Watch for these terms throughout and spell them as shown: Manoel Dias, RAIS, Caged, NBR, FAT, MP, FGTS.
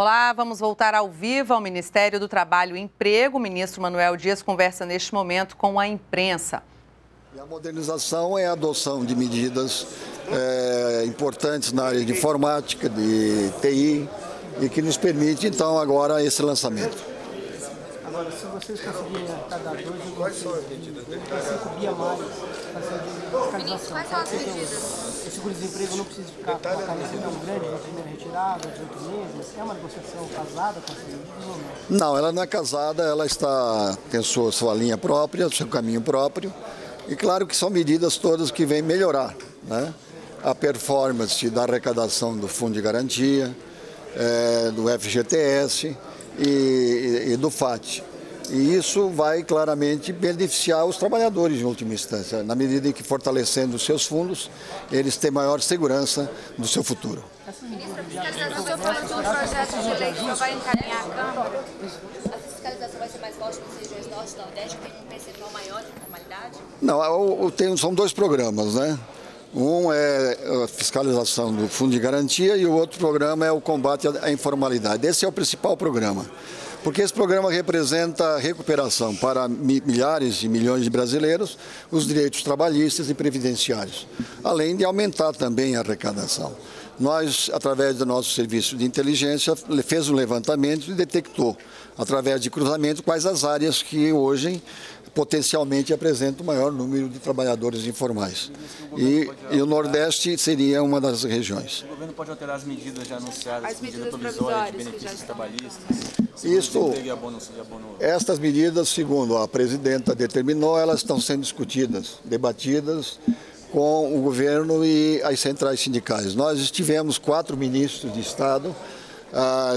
Olá, vamos voltar ao vivo ao Ministério do Trabalho e Emprego. O ministro Manoel Dias conversa neste momento com a imprensa. A modernização é a adoção de medidas importantes na área de informática, de TI, e que nos permite, então, agora esse lançamento. Agora, se vocês conseguirem cada dois, quais são as medidas? Tem 5 dias mais para fazer fiscalização. Quais são as medidas? O seguro-desemprego não precisa ficar com uma carência tão grande na primeira retirada, de 8 meses. É uma negociação casada com as medidas ou não? Não, ela não é casada, ela tem sua linha própria, seu caminho próprio. E claro que são medidas todas que vêm melhorar, né? A performance da arrecadação do Fundo de Garantia, do FGTS e do FAT. E isso vai claramente beneficiar os trabalhadores em última instância, na medida em que, fortalecendo os seus fundos, eles têm maior segurança do seu futuro. Ministro, a fiscalização, o senhor falou que o projeto de lei só vai encaminhar a Câmara. A fiscalização vai ser mais forte nas regiões norte e nordeste, tem um percentual maior de informalidade? Não, são 2 programas, né? Um é a fiscalização do Fundo de Garantia e o outro programa é o combate à informalidade. Esse é o principal programa, porque esse programa representa recuperação para milhares e milhões de brasileiros, os direitos trabalhistas e previdenciários, além de aumentar também a arrecadação. Nós, através do nosso serviço de inteligência, fez um levantamento e detectou, através de cruzamento, quais as áreas que hoje potencialmente apresenta o maior número de trabalhadores informais. E o Nordeste seria uma das regiões. O governo pode alterar as medidas já anunciadas, as medidas provisórias de benefícios trabalhistas? Isso, estas medidas, segundo a presidenta determinou, elas estão sendo discutidas, debatidas com o governo e as centrais sindicais. Nós tivemos 4 ministros de Estado,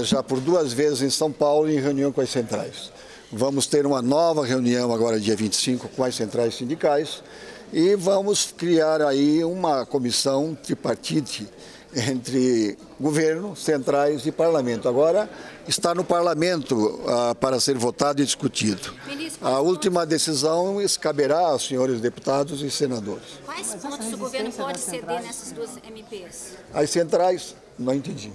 já por 2 vezes em São Paulo, em reunião com as centrais. Vamos ter uma nova reunião agora, dia 25, com as centrais sindicais e vamos criar aí uma comissão tripartite entre governo, centrais e parlamento. Agora está no parlamento para ser votado e discutido. A última decisão caberá aos senhores deputados e senadores. Quais pontos o governo pode ceder nessas 2 MPs? As centrais, não entendi.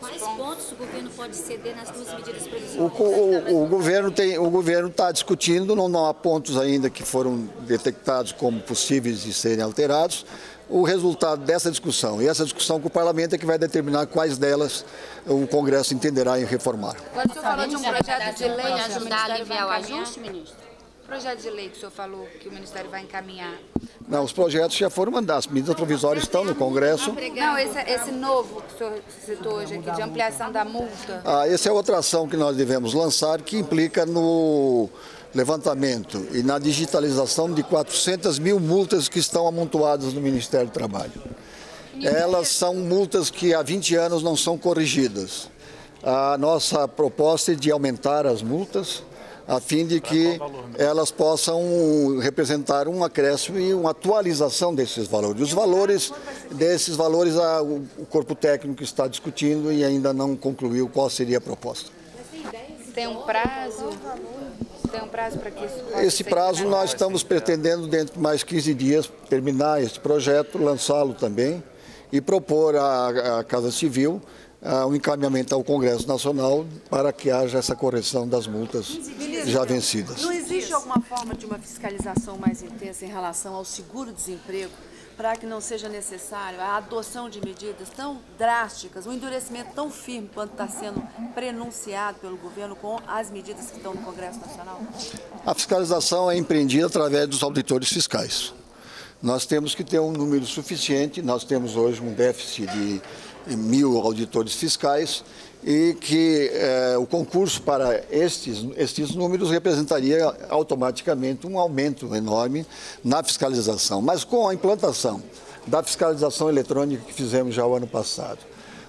Quais pontos o governo pode ceder nas 2 medidas provisórias? O governo está discutindo, não há pontos ainda que foram detectados como possíveis de serem alterados. O resultado dessa discussão e essa discussão com o parlamento é que vai determinar quais delas o Congresso entenderá em reformar. Quando o senhor falou de um projeto de lei para ajudar a aliviar o ajuste, ministro? O projeto de lei que o senhor falou que o Ministério vai encaminhar? Não, os projetos já foram mandados, as medidas provisórias estão no Congresso. Não, esse novo que o senhor citou hoje aqui, de ampliação da multa. Essa é outra ação que nós devemos lançar, que implica no levantamento e na digitalização de 400.000 multas que estão amontoadas no Ministério do Trabalho. Elas são multas que há 20 anos não são corrigidas. A nossa proposta é de aumentar as multas, a fim de que elas possam representar um acréscimo e uma atualização desses valores. Os valores desses valores, o corpo técnico está discutindo e ainda não concluiu qual seria a proposta. Tem um prazo? Tem um prazo para que isso possa Esse prazo nós estamos pretendendo, dentro de mais 15 dias, terminar esse projeto, lançá-lo também e propor à Casa Civil um encaminhamento ao Congresso Nacional para que haja essa correção das multas já vencidas. Não existe alguma forma de uma fiscalização mais intensa em relação ao seguro-desemprego para que não seja necessário a adoção de medidas tão drásticas, um endurecimento tão firme quanto está sendo prenunciado pelo governo com as medidas que estão no Congresso Nacional? A fiscalização é empreendida através dos auditores fiscais. Nós temos que ter um número suficiente, nós temos hoje um déficit de 1.000 auditores fiscais e que o concurso para estes números representaria automaticamente um aumento enorme na fiscalização. Mas com a implantação da fiscalização eletrônica que fizemos já o ano passado,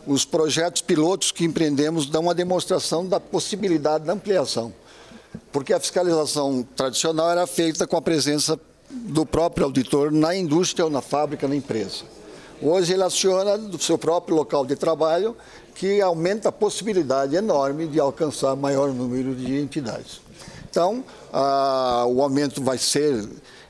os projetos pilotos que empreendemos dão uma demonstração da possibilidade da ampliação, porque a fiscalização tradicional era feita com a presença do próprio auditor na indústria ou na fábrica, na empresa. Hoje ele aciona do seu próprio local de trabalho, que aumenta a possibilidade enorme de alcançar maior número de entidades. Então, o aumento vai ser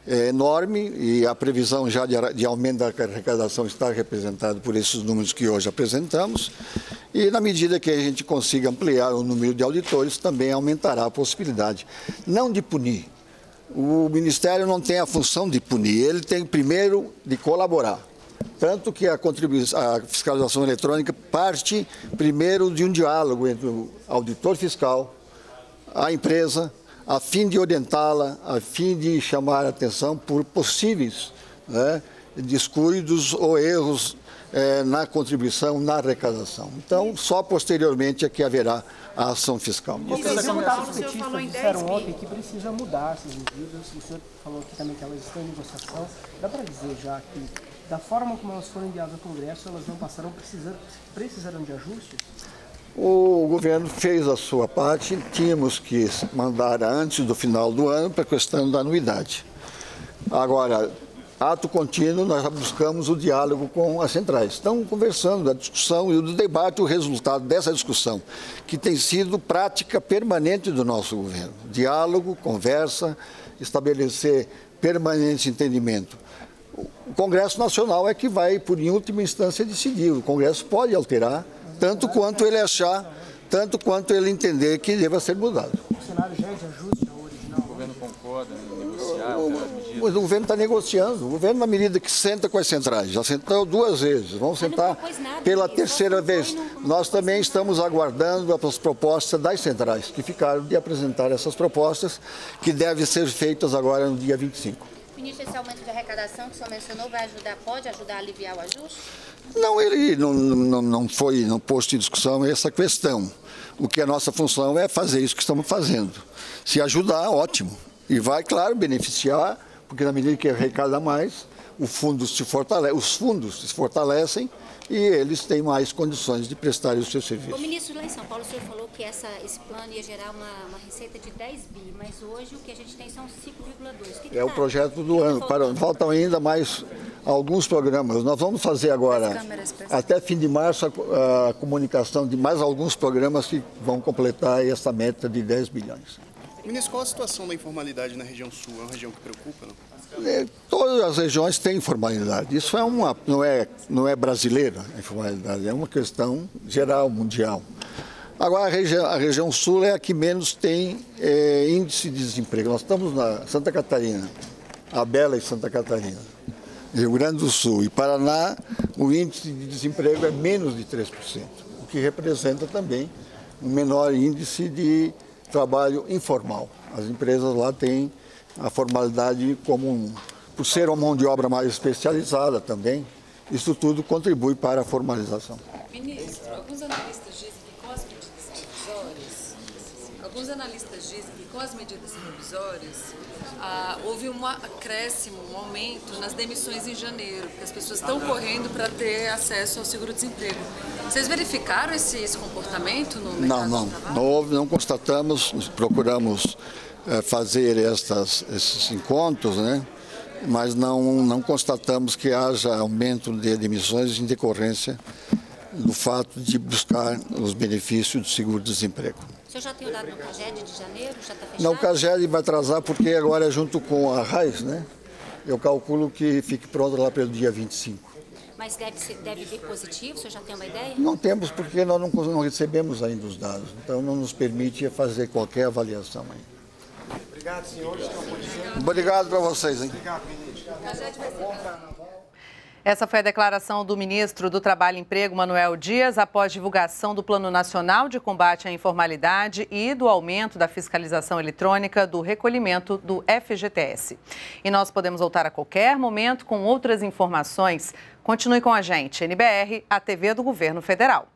é enorme e a previsão já de aumento da arrecadação está representada por esses números que hoje apresentamos. E na medida que a gente consiga ampliar o número de auditores, também aumentará a possibilidade, não de punir. O Ministério não tem a função de punir, ele tem primeiro de colaborar. Tanto que a fiscalização eletrônica parte primeiro de um diálogo entre o auditor fiscal, a empresa, a fim de orientá-la, a fim de chamar a atenção por possíveis, né, descuidos ou erros na contribuição, na arrecadação. Então, só posteriormente é que haverá a ação fiscal. E precisa mudar, o senhor falou em 10 mil. Ontem que precisa mudar essas medidas, o senhor falou aqui também que elas estão em negociação. Dá para dizer já que, da forma como elas foram enviadas ao Congresso, elas não passaram, precisarão de ajustes? O governo fez a sua parte, tínhamos que mandar antes do final do ano para a questão da anuidade. Agora, ato contínuo, nós já buscamos o diálogo com as centrais. Estão conversando da discussão e do debate, o resultado dessa discussão, que tem sido prática permanente do nosso governo. Diálogo, conversa, estabelecer permanente entendimento. O Congresso Nacional é que vai, por em última instância, decidir. O Congresso pode alterar, tanto quanto ele achar, tanto quanto ele entender que deva ser mudado. O cenário já é de ajuste ao original? O governo concorda em negociar aquelas medidas? O governo está negociando. O governo, na medida que senta com as centrais, já sentou duas vezes, vão sentar pela terceira vez. Nós também estamos aguardando as propostas das centrais, que ficaram de apresentar essas propostas, que devem ser feitas agora no dia 25. Ministro, esse aumento de arrecadação que o senhor mencionou vai ajudar, pode ajudar a aliviar o ajuste? Não, ele não posto em discussão essa questão. O que a nossa função é fazer isso que estamos fazendo. Se ajudar, ótimo. E vai, claro, beneficiar, porque na medida que arrecada mais, os fundos se fortalecem e eles têm mais condições de prestar os seus serviços. O ministro, lá em São Paulo, o senhor falou que esse plano ia gerar uma receita de 10 bi, mas hoje o que a gente tem são 5,2. É o projeto do ano. Faltam ainda mais alguns programas. Nós vamos fazer agora, até fim de março, a comunicação de mais alguns programas que vão completar essa meta de 10 bilhões. Ministro, qual a situação da informalidade na região sul? É uma região que preocupa, não? Todas as regiões têm informalidade. Isso é não é brasileira, a informalidade, é uma questão geral, mundial. Agora, a região sul é a que menos tem índice de desemprego. Nós estamos na Santa Catarina, a Bela e Santa Catarina, Rio Grande do Sul e Paraná, o índice de desemprego é menos de 3%, o que representa também um menor índice de trabalho informal. As empresas lá têm a formalidade comum, por ser uma mão de obra mais especializada também, isso tudo contribui para a formalização. Ministro, alguns analistas dizem que com as medidas provisórias houve um acréscimo, um aumento nas demissões em janeiro, porque as pessoas estão correndo para ter acesso ao seguro-desemprego. Vocês verificaram esse comportamento no mercado de trabalho? Não constatamos, procuramos fazer esses encontros, né? Mas não constatamos que haja aumento de demissões em decorrência do fato de buscar os benefícios do seguro-desemprego. O senhor já tem o dado no Caged de janeiro? Já está fechado? Não, o Caged vai atrasar porque agora é junto com a RAIS, né? Eu calculo que fique pronto lá pelo dia 25. Mas deve vir positivo? O senhor já tem uma ideia? Não temos, porque nós não recebemos ainda os dados. Então não nos permite fazer qualquer avaliação ainda. Obrigado, senhores. Obrigado para vocês, hein? Essa foi a declaração do ministro do Trabalho e Emprego, Manoel Dias, após divulgação do Plano Nacional de Combate à Informalidade e do aumento da fiscalização eletrônica do recolhimento do FGTS. E nós podemos voltar a qualquer momento com outras informações. Continue com a gente, NBR, a TV do Governo Federal.